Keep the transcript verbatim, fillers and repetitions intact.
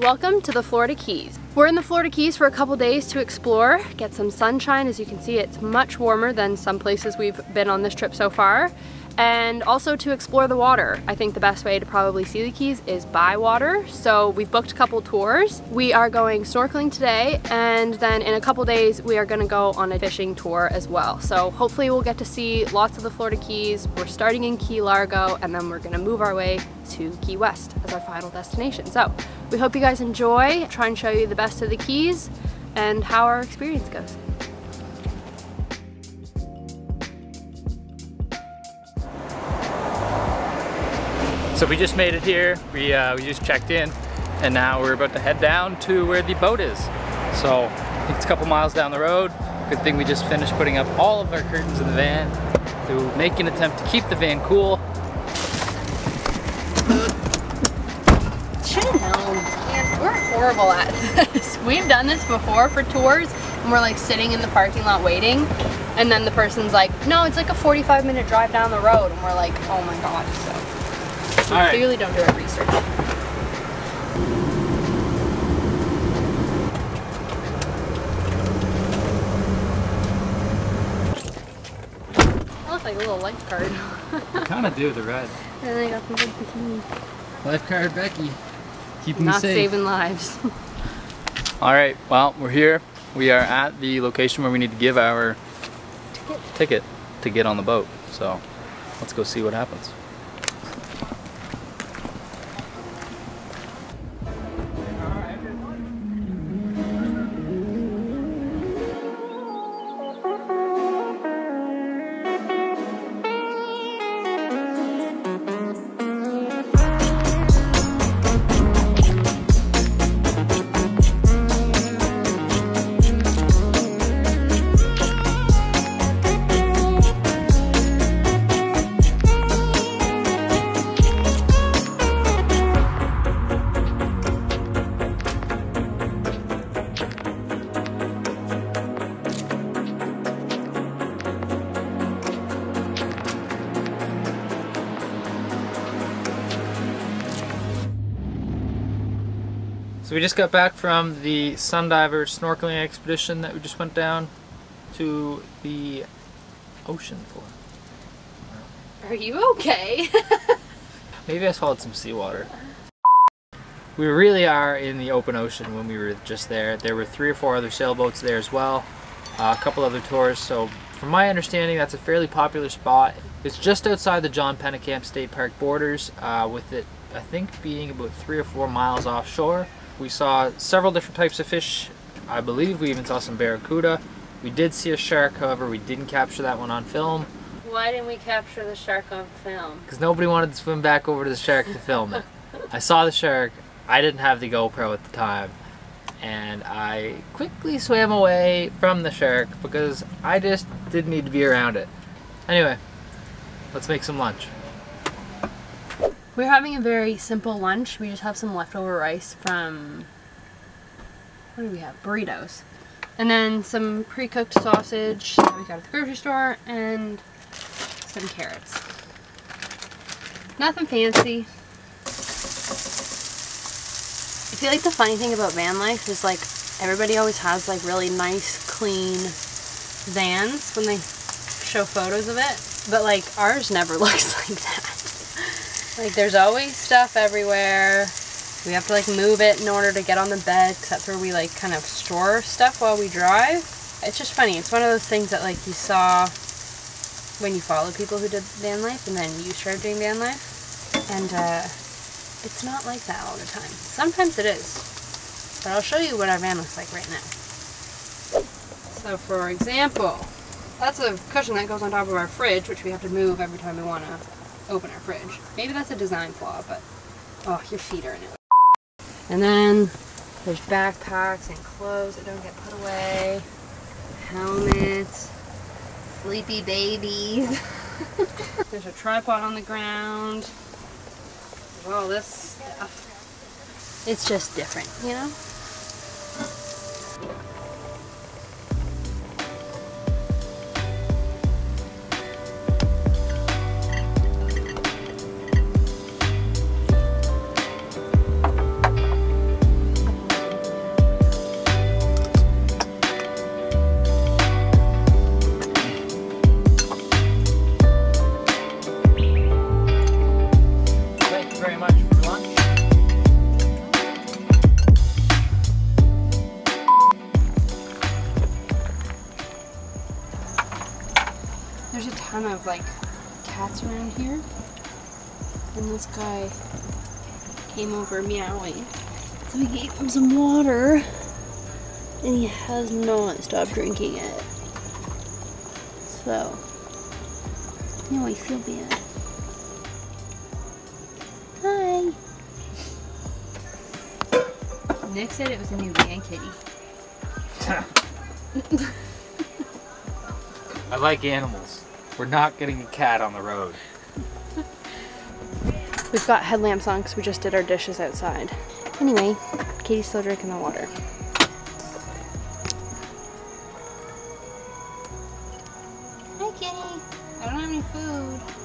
Welcome to the Florida Keys. We're in the Florida Keys for a couple days to explore, get some sunshine. As you can see, it's much warmer than some places we've been on this trip so far. And also to explore the water. I think the best way to probably see the Keys is by water. So we've booked a couple tours. We are going snorkeling today, and then in a couple days we are gonna go on a fishing tour as well. So hopefully we'll get to see lots of the Florida Keys. We're starting in Key Largo, and then we're gonna move our way to Key West as our final destination. So we hope you guys enjoy. Try and show you the best of the Keys and how our experience goes. So we just made it here, we, uh, we just checked in, and now we're about to head down to where the boat is. So it's a couple miles down the road. Good thing we just finished putting up all of our curtains in the van to make an attempt to keep the van cool. Chill down. Man, we're horrible at this. We've done this before for tours, and we're like sitting in the parking lot waiting, and then the person's like, no, it's like a forty-five minute drive down the road, and we're like, oh my god. So we All clearly right. don't do our research. I look like a little lifeguard. Kind of do the red. And I got the big bikini. Lifeguard Becky, keeping me safe. Not saving lives. All right. Well, we're here. We are at the location where we need to give our ticket, ticket to get on the boat. So let's go see what happens. So we just got back from the Sun Diver snorkeling expedition that we just went down to the ocean for. Are you okay? Maybe I swallowed some seawater. We really are in the open ocean when we were just there. There were three or four other sailboats there as well, uh, a couple other tours. So from my understanding, that's a fairly popular spot. It's just outside the John Pennekamp State Park borders, uh, with it, I think, being about three or four miles offshore. We saw several different types of fish. I believe we even saw some barracuda. We did see a shark, however, we didn't capture that one on film. Why didn't we capture the shark on film? Because nobody wanted to swim back over to the shark to film it. I saw the shark, I didn't have the GoPro at the time, and I quickly swam away from the shark because I just didn't need to be around it. Anyway, let's make some lunch. We're having a very simple lunch. We just have some leftover rice from, what do we have? Burritos. And then some pre-cooked sausage that we got at the grocery store, and some carrots. Nothing fancy. I feel like the funny thing about van life is, like, everybody always has like really nice, clean vans when they show photos of it. But like ours never looks like that. Like, there's always stuff everywhere. We have to like move it in order to get on the bed, because that's where we like kind of store stuff while we drive. It's just funny. It's one of those things that like you saw when you follow people who did van life, and then you started doing van life. And uh, it's not like that all the time. Sometimes it is. But I'll show you what our van looks like right now. So for example, that's a cushion that goes on top of our fridge, which we have to move every time we want to open our fridge. Maybe that's a design flaw, but oh, your feet are in it. And then there's backpacks and clothes that don't get put away, helmets, sleepy babies. There's a tripod on the ground. There's all this stuff. It's just different, you know? very much for lunch. There's a ton of like cats around here, and this guy came over meowing, so we gave him some water and he has not stopped drinking it. So, no, I feel bad. Hi. Nick said it was a new man kitty. I like animals. We're not getting a cat on the road. We've got headlamps on because we just did our dishes outside. Anyway, Katie's still drinking the water. Hi, kitty. I don't have any food.